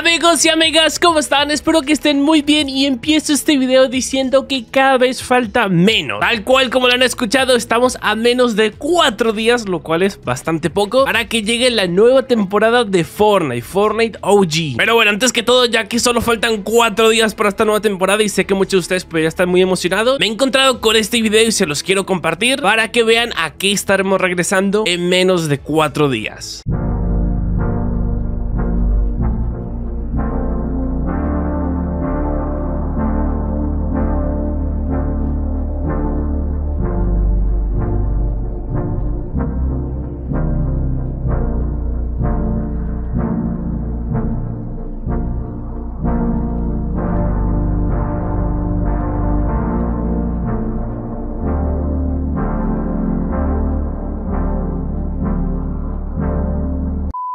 Amigos y amigas, ¿cómo están? Espero que estén muy bien y empiezo este video diciendo que cada vez falta menos. Tal cual como lo han escuchado, estamos a menos de 4 días, lo cual es bastante poco, para que llegue la nueva temporada de Fortnite OG. Pero bueno, antes que todo, ya que solo faltan 4 días para esta nueva temporada y sé que muchos de ustedes pues, ya están muy emocionados, me he encontrado con este video y se los quiero compartir para que vean a qué estaremos regresando en menos de 4 días.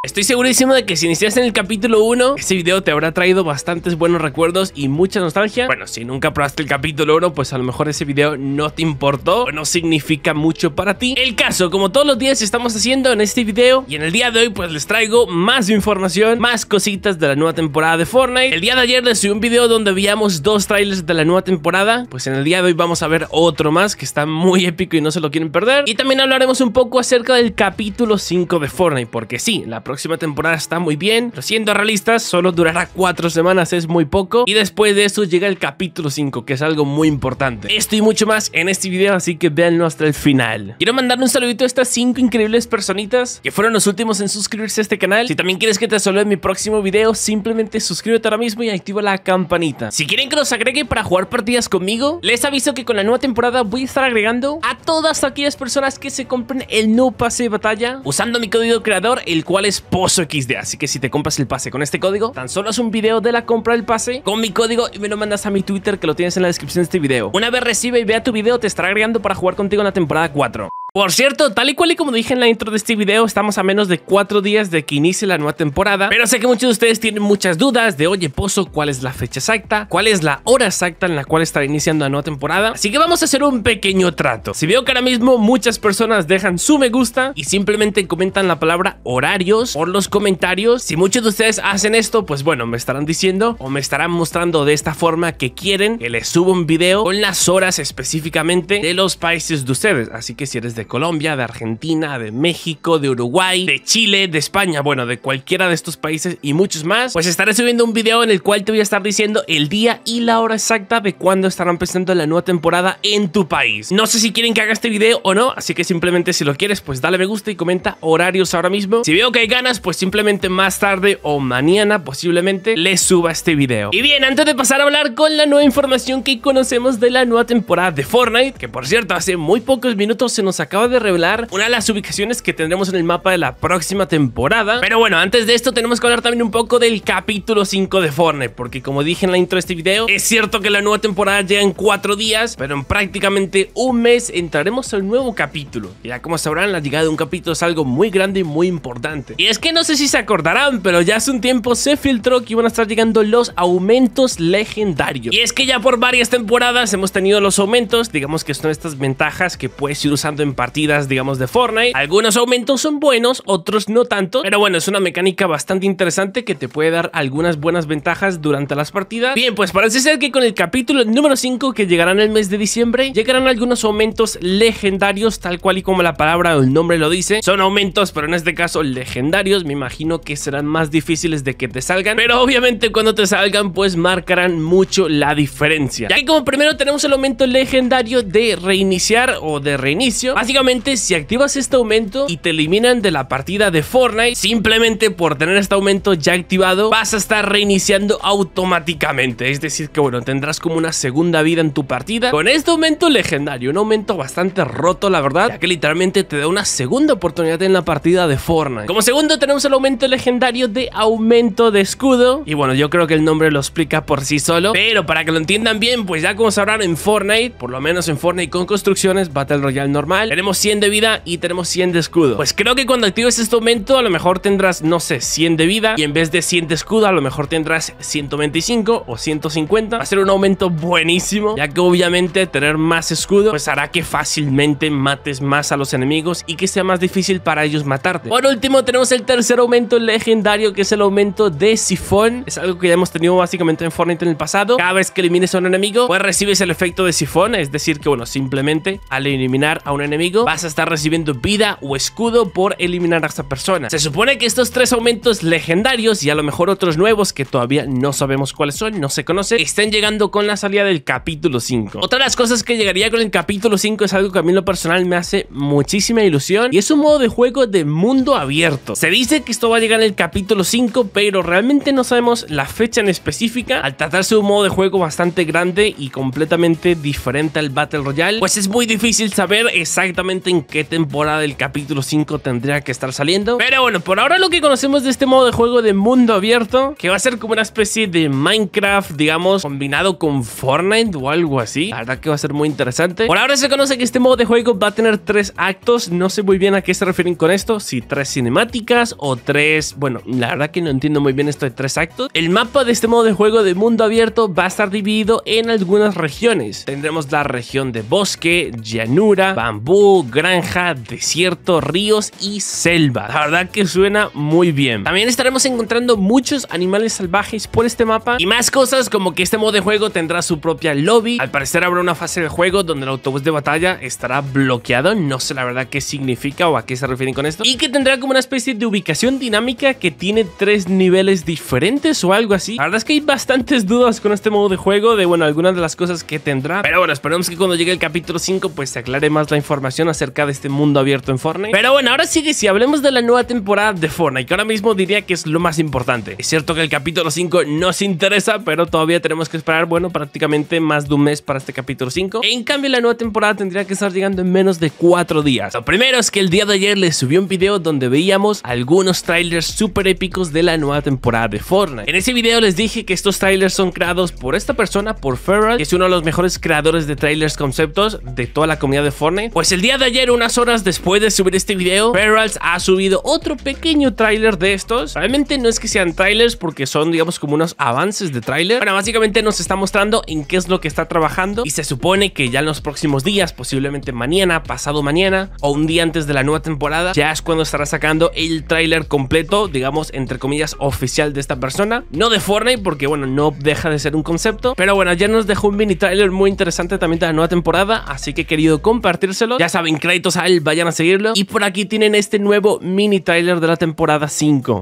Estoy segurísimo de que si iniciaste en el capítulo 1, este video te habrá traído bastantes buenos recuerdos y mucha nostalgia. Bueno, si nunca probaste el capítulo 1, pues a lo mejor ese video no te importó o no significa mucho para ti. El caso, como todos los días estamos haciendo en este video, y en el día de hoy pues les traigo más información, más cositas de la nueva temporada de Fortnite. El día de ayer les subí un video donde veíamos 2 trailers de la nueva temporada, pues en el día de hoy vamos a ver otro más que está muy épico y no se lo quieren perder. Y también hablaremos un poco acerca del capítulo 5 de Fortnite, porque sí, la próxima temporada está muy bien, pero siendo realistas solo durará 4 semanas, es muy poco, y después de eso llega el capítulo 5, que es algo muy importante. Esto y mucho más en este video, así que véanlo hasta el final. Quiero mandarle un saludito a estas 5 increíbles personitas que fueron los últimos en suscribirse a este canal. Si también quieres que te salude en mi próximo video, simplemente suscríbete ahora mismo y activa la campanita. Si quieren que los agregue para jugar partidas conmigo, les aviso que con la nueva temporada voy a estar agregando a todas aquellas personas que se compren el nuevo pase de batalla usando mi código creador, el cual es Posso XD, así que si te compras el pase con este código, tan solo haz un video de la compra del pase con mi código y me lo mandas a mi Twitter, que lo tienes en la descripción de este video. Una vez recibe y vea tu video, te estará agregando para jugar contigo en la temporada 4. Por cierto, tal y cual y como dije en la intro de este video, estamos a menos de 4 días de que inicie la nueva temporada, pero sé que muchos de ustedes tienen muchas dudas de, oye Pozo, ¿cuál es la fecha exacta? ¿Cuál es la hora exacta en la cual estará iniciando la nueva temporada? Así que vamos a hacer un pequeño trato. Si veo que ahora mismo muchas personas dejan su me gusta y simplemente comentan la palabra horarios por los comentarios, si muchos de ustedes hacen esto, pues bueno, me estarán diciendo o me estarán mostrando de esta forma que quieren que les suba un video con las horas específicamente de los países de ustedes. Así que si eres de Colombia, de Argentina, de México, de Uruguay, de Chile, de España, bueno, de cualquiera de estos países y muchos más, pues estaré subiendo un video en el cual te voy a estar diciendo el día y la hora exacta de cuándo estarán empezando la nueva temporada en tu país. No sé si quieren que haga este video o no, así que simplemente si lo quieres, pues dale me gusta y comenta horarios ahora mismo. Si veo que hay ganas, pues simplemente más tarde o mañana posiblemente les suba este video. Y bien, antes de pasar a hablar con la nueva información que conocemos de la nueva temporada de Fortnite, que por cierto hace muy pocos minutos se nos acaba de revelar una de las ubicaciones que tendremos en el mapa de la próxima temporada. Pero bueno, antes de esto tenemos que hablar también un poco del capítulo 5 de Fortnite, porque como dije en la intro de este video, es cierto que la nueva temporada llega en 4 días, pero en prácticamente un mes entraremos al nuevo capítulo. Ya como sabrán, la llegada de un capítulo es algo muy grande y muy importante. Y es que no sé si se acordarán, pero ya hace un tiempo se filtró que iban a estar llegando los aumentos legendarios. Y es que ya por varias temporadas hemos tenido los aumentos, digamos que son estas ventajas que puedes ir usando en partidas, digamos, de Fortnite. Algunos aumentos son buenos, otros no tanto, pero bueno, es una mecánica bastante interesante que te puede dar algunas buenas ventajas durante las partidas. Bien, pues parece ser que con el capítulo número 5, que llegará en el mes de diciembre, llegarán algunos aumentos legendarios, tal cual y como la palabra o el nombre lo dice. Son aumentos, pero en este caso legendarios. Me imagino que serán más difíciles de que te salgan, pero obviamente cuando te salgan pues marcarán mucho la diferencia. Ya que como primero tenemos el aumento legendario de reiniciar o de reinicio. Básicamente, si activas este aumento y te eliminan de la partida de Fortnite, simplemente por tener este aumento ya activado, vas a estar reiniciando automáticamente. Es decir que, bueno, tendrás como una segunda vida en tu partida con este aumento legendario. Un aumento bastante roto, la verdad, ya que literalmente te da una segunda oportunidad en la partida de Fortnite. Como segundo tenemos el aumento legendario de aumento de escudo. Y bueno, yo creo que el nombre lo explica por sí solo, pero para que lo entiendan bien, pues ya como sabrán en Fortnite, por lo menos en Fortnite con construcciones, Battle Royale normal, Tenemos 100 de vida y tenemos 100 de escudo. Pues creo que cuando actives este aumento a lo mejor tendrás, no sé, 100 de vida, y en vez de 100 de escudo a lo mejor tendrás 125 o 150. Va a ser un aumento buenísimo, ya que obviamente tener más escudo pues hará que fácilmente mates más a los enemigos y que sea más difícil para ellos matarte. Por último tenemos el tercer aumento legendario, que es el aumento de sifón. Es algo que ya hemos tenido básicamente en Fortnite en el pasado. Cada vez que elimines a un enemigo pues recibes el efecto de sifón, es decir que bueno, simplemente al eliminar a un enemigo vas a estar recibiendo vida o escudo por eliminar a esta persona. Se supone que estos tres aumentos legendarios y a lo mejor otros nuevos que todavía no sabemos cuáles son, no se conoce, están llegando con la salida del capítulo 5. Otra de las cosas que llegaría con el capítulo 5 es algo que a mí en lo personal me hace muchísima ilusión, y es un modo de juego de mundo abierto. Se dice que esto va a llegar en el capítulo 5, pero realmente no sabemos la fecha en específica. Al tratarse de un modo de juego bastante grande y completamente diferente al Battle Royale, pues es muy difícil saber exactamente en qué temporada del capítulo 5 tendría que estar saliendo. Pero bueno, por ahora lo que conocemos de este modo de juego de mundo abierto, que va a ser como una especie de Minecraft, digamos, combinado con Fortnite o algo así. La verdad que va a ser muy interesante. Por ahora se conoce que este modo de juego va a tener 3 actos. No sé muy bien a qué se refieren con esto, si 3 cinemáticas o 3... Bueno, la verdad que no entiendo muy bien esto de 3 actos. El mapa de este modo de juego de mundo abierto va a estar dividido en algunas regiones. Tendremos la región de bosque, llanura, bambú, granja, desierto, ríos y selva. La verdad que suena muy bien. También estaremos encontrando muchos animales salvajes por este mapa y más cosas, como que este modo de juego tendrá su propia lobby. Al parecer habrá una fase de juego donde el autobús de batalla estará bloqueado. No sé la verdad qué significa o a qué se refieren con esto, y que tendrá como una especie de ubicación dinámica que tiene 3 niveles diferentes o algo así. La verdad es que hay bastantes dudas con este modo de juego de, bueno, algunas de las cosas que tendrá, pero bueno, esperemos que cuando llegue el capítulo 5 pues se aclare más la información acerca de este mundo abierto en Fortnite. Pero bueno, ahora sí que sí, hablemos de la nueva temporada de Fortnite, que ahora mismo diría que es lo más importante. Es cierto que el capítulo 5 nos interesa, pero todavía tenemos que esperar, bueno, prácticamente más de un mes para este capítulo 5. En cambio, la nueva temporada tendría que estar llegando en menos de 4 días. Lo primero es que el día de ayer les subí un video donde veíamos algunos trailers súper épicos de la nueva temporada de Fortnite. En ese video les dije que estos trailers son creados por esta persona, por Feral, que es uno de los mejores creadores de trailers conceptos de toda la comunidad de Fortnite. Pues el día de ayer, unas horas después de subir este video, Feral ha subido otro pequeño trailer de estos. Realmente no es que sean trailers porque son, digamos, como unos avances de trailer. Bueno, básicamente nos está mostrando en qué es lo que está trabajando, y se supone que ya en los próximos días, posiblemente mañana, pasado mañana o un día antes de la nueva temporada, ya es cuando estará sacando el trailer completo, digamos, entre comillas, oficial de esta persona. No de Fortnite, porque bueno, no deja de ser un concepto, pero bueno, ya nos dejó un mini trailer muy interesante también de la nueva temporada, así que he querido compartírselo. Ya saben, créditos a él, vayan a seguirlo. Y por aquí tienen este nuevo mini trailer de la temporada 5.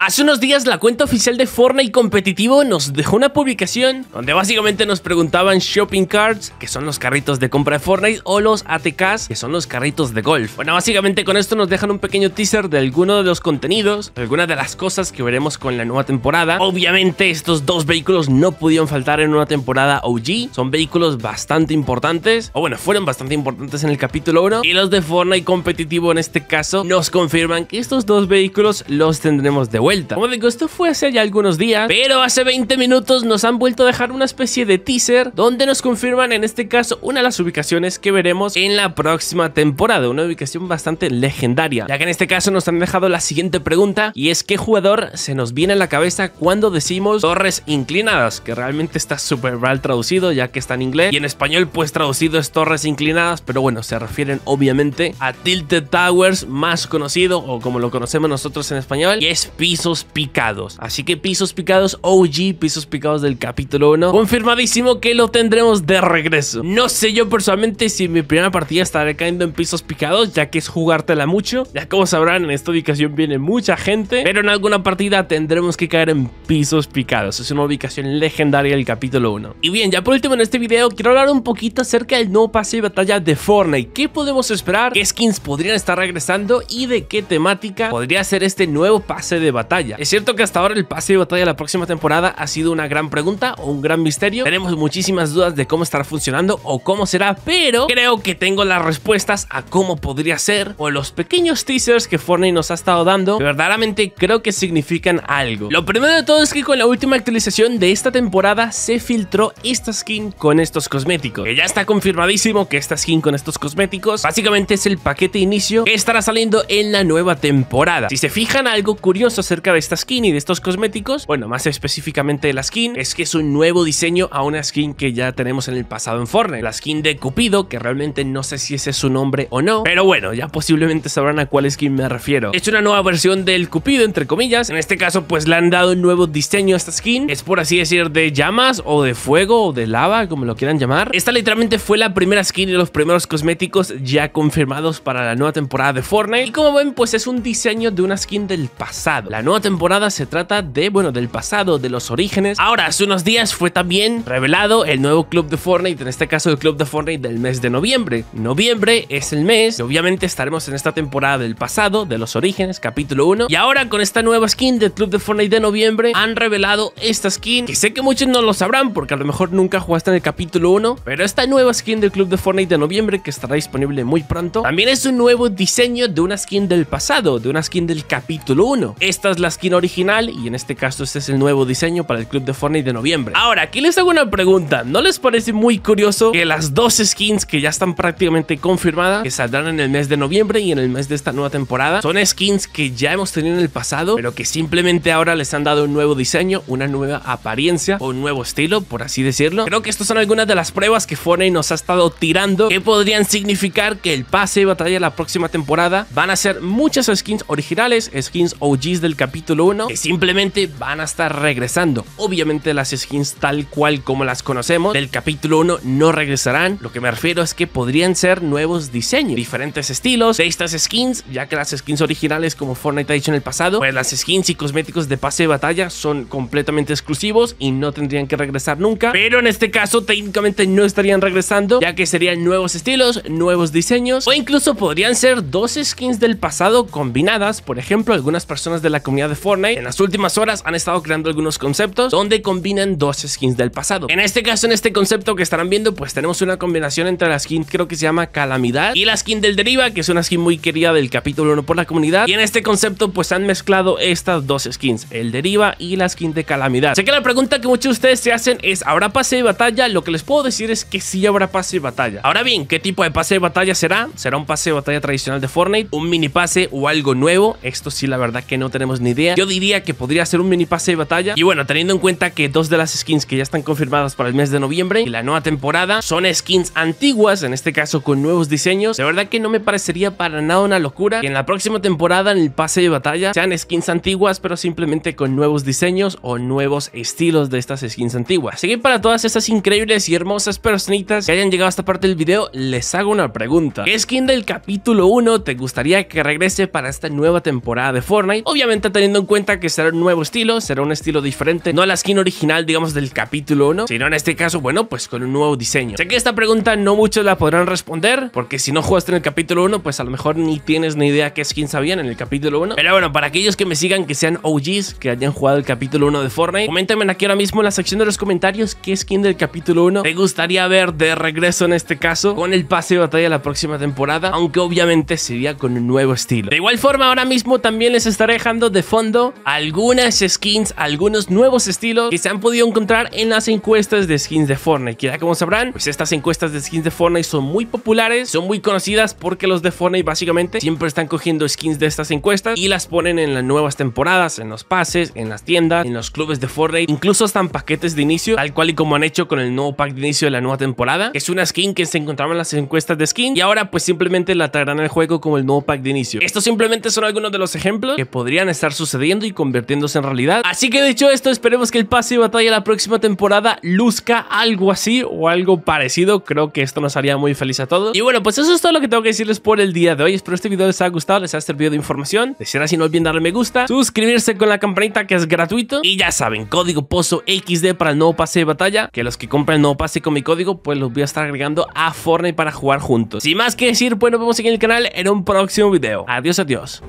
Hace unos días la cuenta oficial de Fortnite competitivo nos dejó una publicación donde básicamente nos preguntaban shopping carts, que son los carritos de compra de Fortnite, o los ATKs, que son los carritos de golf. Bueno, básicamente con esto nos dejan un pequeño teaser de alguno de los contenidos, algunas de las cosas que veremos con la nueva temporada. Obviamente estos 2 vehículos no pudieron faltar en una temporada OG. Son vehículos bastante importantes, o bueno, fueron bastante importantes en el capítulo 1, y los de Fortnite competitivo en este caso nos confirman que estos 2 vehículos los tendremos de vuelta. Como digo, esto fue hace ya algunos días, pero hace 20 minutos nos han vuelto a dejar una especie de teaser donde nos confirman en este caso una de las ubicaciones que veremos en la próxima temporada, una ubicación bastante legendaria, ya que en este caso nos han dejado la siguiente pregunta, y es: ¿qué jugador se nos viene a la cabeza cuando decimos torres inclinadas? Que realmente está súper mal traducido, ya que está en inglés, y en español pues traducido es torres inclinadas, pero bueno, se refieren obviamente a Tilted Towers, más conocido o como lo conocemos nosotros en español, y es Pisos Picados. Así que Pisos Picados OG, Pisos Picados del capítulo 1, confirmadísimo que lo tendremos de regreso. No sé yo personalmente si mi primera partida estaré cayendo en Pisos Picados, ya que es jugártela mucho. Ya como sabrán, en esta ubicación viene mucha gente, pero en alguna partida tendremos que caer en Pisos Picados. Es una ubicación legendaria del capítulo 1. Y bien, ya por último en este video quiero hablar un poquito acerca del nuevo pase de batalla de Fortnite. ¿Qué podemos esperar? ¿Qué skins podrían estar regresando? ¿Y de qué temática podría ser este nuevo pase de batalla? batalla. Es cierto que hasta ahora el pase de batalla de la próxima temporada ha sido una gran pregunta o un gran misterio. Tenemos muchísimas dudas de cómo estará funcionando o cómo será, pero creo que tengo las respuestas a cómo podría ser o los pequeños teasers que Fortnite nos ha estado dando. Verdaderamente creo que significan algo. Lo primero de todo es que con la última actualización de esta temporada se filtró esta skin con estos cosméticos. Que ya está confirmadísimo que esta skin con estos cosméticos básicamente es el paquete inicio que estará saliendo en la nueva temporada. Si se fijan, algo curioso acerca de esta skin y de estos cosméticos, bueno, más específicamente de la skin, es que es un nuevo diseño a una skin que ya tenemos en el pasado en Fortnite, la skin de Cupido, que realmente no sé si ese es su nombre o no, pero bueno, ya posiblemente sabrán a cuál skin me refiero. Es una nueva versión del Cupido, entre comillas. En este caso, pues le han dado un nuevo diseño a esta skin. Es, por así decir, de llamas o de fuego o de lava, como lo quieran llamar. Esta literalmente fue la primera skin y los primeros cosméticos ya confirmados para la nueva temporada de Fortnite. Y como ven, pues es un diseño de una skin del pasado. La nueva temporada se trata de, bueno, del pasado, de los orígenes. Ahora, hace unos días fue también revelado el nuevo club de Fortnite, en este caso el club de Fortnite del mes de noviembre. Noviembre es el mes que obviamente estaremos en esta temporada del pasado, de los orígenes, capítulo 1. Y ahora con esta nueva skin del club de Fortnite de noviembre han revelado esta skin, que sé que muchos no lo sabrán porque a lo mejor nunca jugaste en el capítulo 1, pero esta nueva skin del club de Fortnite de noviembre, que estará disponible muy pronto, también es un nuevo diseño de una skin del pasado, de una skin del capítulo 1. Esta es la skin original y en este caso este es el nuevo diseño para el club de Fortnite de noviembre. Ahora, aquí les hago una pregunta. ¿No les parece muy curioso que las dos skins que ya están prácticamente confirmadas, que saldrán en el mes de noviembre y en el mes de esta nueva temporada, son skins que ya hemos tenido en el pasado, pero que simplemente ahora les han dado un nuevo diseño, una nueva apariencia o un nuevo estilo, por así decirlo? Creo que estas son algunas de las pruebas que Fortnite nos ha estado tirando, que podrían significar que el pase de batalla de la próxima temporada van a ser muchas skins originales, skins OGs del capítulo 1, que simplemente van a estar regresando. Obviamente las skins tal cual como las conocemos del capítulo 1 no regresarán. Lo que me refiero es que podrían ser nuevos diseños, diferentes estilos de estas skins, ya que las skins originales, como Fortnite ha dicho en el pasado, pues las skins y cosméticos de pase de batalla son completamente exclusivos y no tendrían que regresar nunca, pero en este caso técnicamente no estarían regresando, ya que serían nuevos estilos, nuevos diseños, o incluso podrían ser dos skins del pasado combinadas. Por ejemplo, algunas personas de la comunidad de Fortnite en las últimas horas han estado creando algunos conceptos donde combinan dos skins del pasado. En este caso, en este concepto que estarán viendo, pues tenemos una combinación entre la skin, creo que se llama Calamidad, y la skin del Deriva, que es una skin muy querida del capítulo 1 por la comunidad, y en este concepto pues han mezclado estas dos skins, el Deriva y la skin de Calamidad. Sé que la pregunta que muchos de ustedes se hacen es, ¿habrá pase de batalla? Lo que les puedo decir es que sí habrá pase de batalla. Ahora bien, ¿qué tipo de pase de batalla será? ¿Será un pase de batalla tradicional de Fortnite, un mini pase o algo nuevo? Esto sí, la verdad que no tenemos ni idea. Yo diría que podría ser un mini pase de batalla. Y bueno, teniendo en cuenta que dos de las skins que ya están confirmadas para el mes de noviembre y la nueva temporada son skins antiguas, en este caso con nuevos diseños, de verdad que no me parecería para nada una locura que en la próxima temporada, en el pase de batalla, sean skins antiguas pero simplemente con nuevos diseños o nuevos estilos de estas skins antiguas. Así que para todas estas increíbles y hermosas personitas que hayan llegado a esta parte del video, les hago una pregunta. ¿Qué skin del capítulo 1 te gustaría que regrese para esta nueva temporada de Fortnite? Obviamente teniendo en cuenta que será un nuevo estilo, será un estilo diferente, no la skin original, digamos, del capítulo 1, sino en este caso, bueno, pues con un nuevo diseño. Sé que esta pregunta no muchos la podrán responder, porque si no jugaste en el capítulo 1, pues a lo mejor ni tienes ni idea qué skins habían en el capítulo 1. Pero bueno, para aquellos que me sigan, que sean OGs, que hayan jugado el capítulo 1 de Fortnite, coméntenme aquí ahora mismo en la sección de los comentarios qué skin del capítulo 1 te gustaría ver de regreso, en este caso con el pase de batalla la próxima temporada, aunque obviamente sería con un nuevo estilo. De igual forma, ahora mismo también les estaré dejando de fondo algunas skins, algunos nuevos estilos que se han podido encontrar en las encuestas de skins de Fortnite, que ya como sabrán, pues estas encuestas de skins de Fortnite son muy populares, son muy conocidas, porque los de Fortnite básicamente siempre están cogiendo skins de estas encuestas y las ponen en las nuevas temporadas, en los pases, en las tiendas, en los clubes de Fortnite, incluso hasta en paquetes de inicio, tal cual y como han hecho con el nuevo pack de inicio de la nueva temporada, que es una skin que se encontraba en las encuestas de skin y ahora pues simplemente la traerán al juego como el nuevo pack de inicio. Estos simplemente son algunos de los ejemplos que podrían estar sucediendo y convirtiéndose en realidad. Así que dicho esto, esperemos que el pase de batalla la próxima temporada luzca algo así o algo parecido. Creo que esto nos haría muy feliz a todos. Y bueno, pues eso es todo lo que tengo que decirles por el día de hoy. Espero este video les haya gustado, les haya servido de información. De ser así, no olviden darle me gusta, suscribirse con la campanita, que es gratuito, y ya saben, código Posso XD para el nuevo pase de batalla, que los que compren el nuevo pase con mi código, pues los voy a estar agregando a Fortnite para jugar juntos. Sin más que decir, pues nos vemos aquí en el canal en un próximo video. Adiós, adiós.